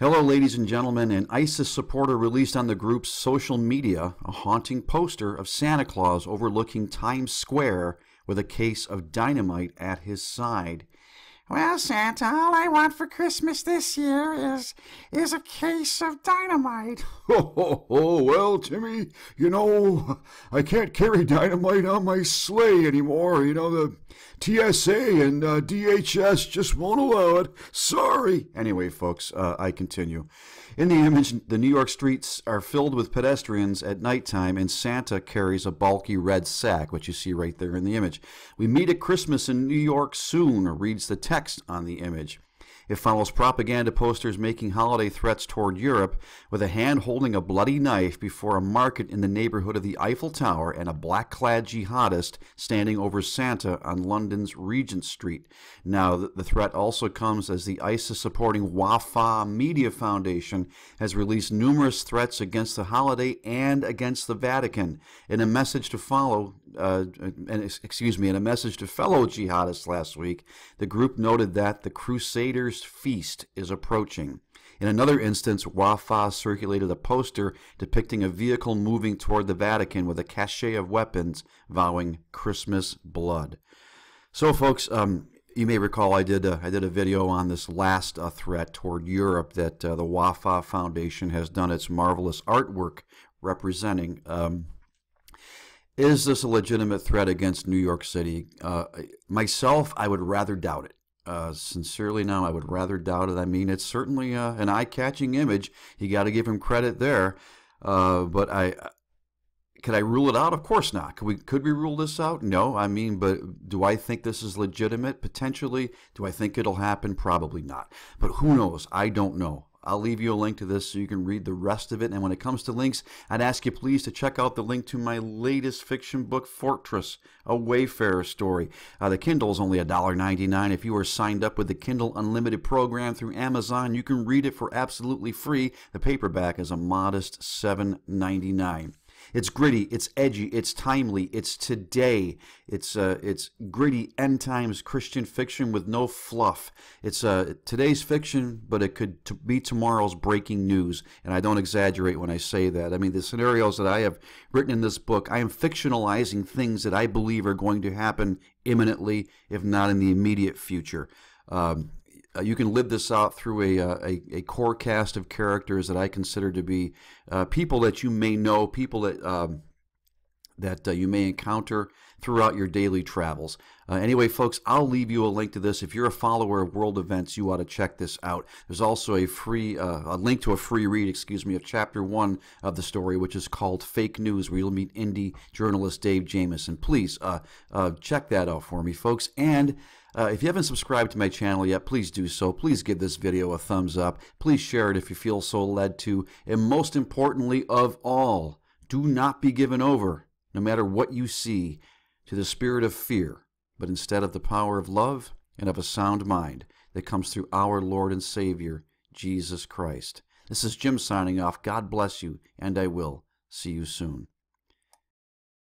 Hello, ladies and gentlemen. An ISIS supporter released on the group's social media a haunting poster of Santa Claus overlooking Times Square with a case of dynamite at his side. "Well, Santa, all I want for Christmas this year is a case of dynamite." "Ho, ho, ho. Well, Timmy, you know, I can't carry dynamite on my sleigh anymore. You know, the TSA and DHS just won't allow it. Sorry." Anyway, folks, I continue. In the image, the New York streets are filled with pedestrians at nighttime, and Santa carries a bulky red sack, which you see right there in the image. "We meet at Christmas in New York soon," reads the text on the image. It follows propaganda posters making holiday threats toward Europe, with a hand holding a bloody knife before a market in the neighborhood of the Eiffel Tower and a black-clad jihadist standing over Santa on London's Regent Street. Now, the threat also comes as the ISIS-supporting WAFA Media Foundation has released numerous threats against the holiday and against the Vatican. In a message to follow, in a message to fellow jihadists last week, the group noted that the Crusaders' feast is approaching. In another instance, WAFA circulated a poster depicting a vehicle moving toward the Vatican with a cache of weapons vowing Christmas blood. So, folks, you may recall I did a video on this last threat toward Europe that the WAFA Foundation has done its marvelous artwork representing. Is this a legitimate threat against New York City? Myself, I would rather doubt it. Sincerely now, I would rather doubt it. I mean, it's certainly an eye-catching image. You got to give him credit there. But could I rule it out? Of course not. Could we rule this out? No. I mean, but do I think this is legitimate? Potentially. Do I think it'll happen? Probably not. But who knows? I don't know. I'll leave you a link to this so you can read the rest of it. And when it comes to links, I'd ask you please to check out the link to my latest fiction book, Fortress: A Wayfarer's Story. The Kindle is only $1.99. If you are signed up with the Kindle Unlimited program through Amazon, you can read it for absolutely free. The paperback is a modest $7.99. It's gritty, it's edgy, it's timely, it's today. It's gritty end times Christian fiction with no fluff. It's today's fiction, but it could be tomorrow's breaking news. And I don't exaggerate when I say that. I mean, the scenarios that I have written in this book, I am fictionalizing things that I believe are going to happen imminently, if not in the immediate future. You can live this out through a core cast of characters that I consider to be people that you may know, people that you may encounter throughout your daily travels. Anyway, folks, I'll leave you a link to this. If you're a follower of world events, you ought to check this out. There's also a free link to a free read, excuse me, of chapter 1 of the story, which is called Fake News, where you'll meet indie journalist Dave Jamison. Please check that out for me, folks. And if you haven't subscribed to my channel yet, please do so. Please give this video a thumbs up. Please share it if you feel so led to. And most importantly of all, do not be given over, no matter what you see, to the spirit of fear, but instead of the power of love and of a sound mind that comes through our Lord and Savior, Jesus Christ. This is Jim signing off. God bless you, and I will see you soon.